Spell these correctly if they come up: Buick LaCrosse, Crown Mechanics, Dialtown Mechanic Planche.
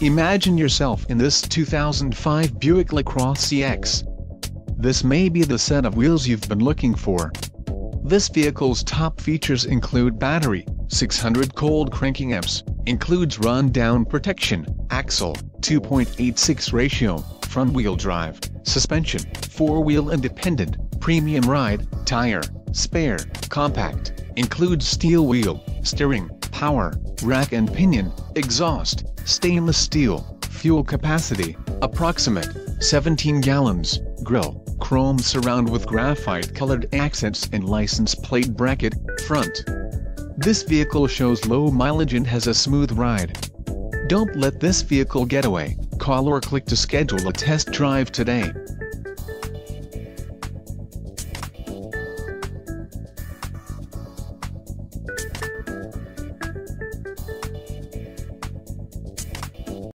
Imagine yourself in this 2005 Buick LaCrosse CX. This may be the set of wheels you've been looking for. This vehicle's top features include battery, 600 cold cranking amps, includes run-down protection, axle, 2.86 ratio, front-wheel drive, suspension, four-wheel independent, premium ride, tire, spare, compact, includes steel wheel, steering, power, rack and pinion, exhaust, stainless steel, fuel capacity, approximate, 17 gallons, grille, chrome surround with graphite-colored accents and license plate bracket, front. This vehicle shows low mileage and has a smooth ride. Don't let this vehicle get away. Call or click to schedule a test drive today.